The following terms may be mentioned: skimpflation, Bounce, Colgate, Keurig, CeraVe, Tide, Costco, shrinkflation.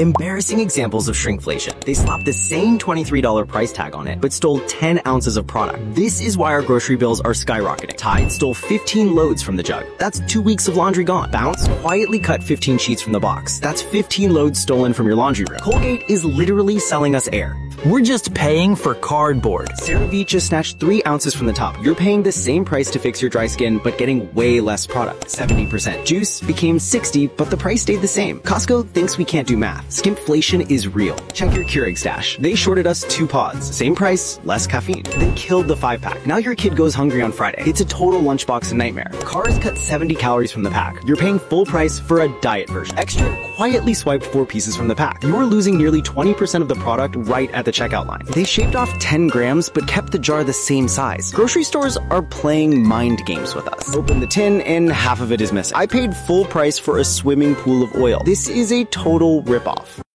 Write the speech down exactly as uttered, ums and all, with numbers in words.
Embarrassing examples of shrinkflation. They slapped the same twenty-three dollar price tag on it, but stole ten ounces of product. This is why our grocery bills are skyrocketing. Tide stole fifteen loads from the jug. That's two weeks of laundry gone. Bounce quietly cut fifteen sheets from the box. That's fifteen loads stolen from your laundry room. Colgate is literally selling us air. We're just paying for cardboard. CeraVe just snatched three ounces from the top. You're paying the same price to fix your dry skin, but getting way less product. seventy percent juice became sixty, but the price stayed the same. Costco thinks we can't do math. Skimpflation is real. Check your Keurig stash. They shorted us two pods. Same price, less caffeine. Then killed the five pack. Now your kid goes hungry on Friday. It's a total lunchbox nightmare. Cars cut seventy calories from the pack. You're paying full price for a diet version. Extra quietly swiped four pieces from the pack. You're losing nearly twenty percent of the product right at the checkout line. They shaved off ten grams, but kept the jar the same size. Grocery stores are playing mind games with us. Open the tin and half of it is missing. I paid full price for a swimming pool of oil. This is a total ripoff.